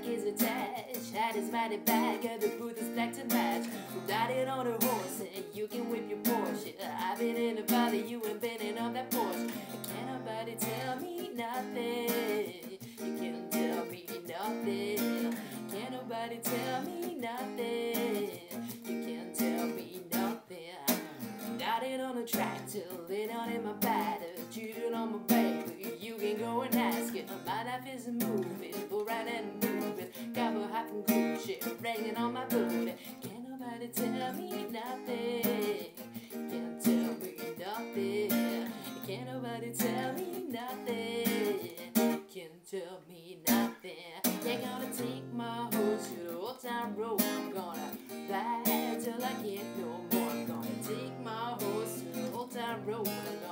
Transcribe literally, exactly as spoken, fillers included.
neck is attached, hat is matted back, and the boot is black to match. Riding on a horse, and you can whip your Porsche. I've been in the valley, you ain't been in on that Porsche. Can't nobody tell me nothing. You can't tell me nothing. Can't nobody tell me nothing. You can't tell me nothing. Riding on a tractor, laying on in my bladder, cheating on my baby. You can go and ask it. My life is a movie, go right and move it. Cowboy hop and Gucci, raining on my booty. Can't nobody tell me nothing. Can't tell me nothing. Can't nobody tell me nothing. Can't tell me nothing. You're gonna take my horse to the Old Town Road. I'm gonna ride till I can't no more. I'm gonna take my horse to the Old Town Road. I'm gonna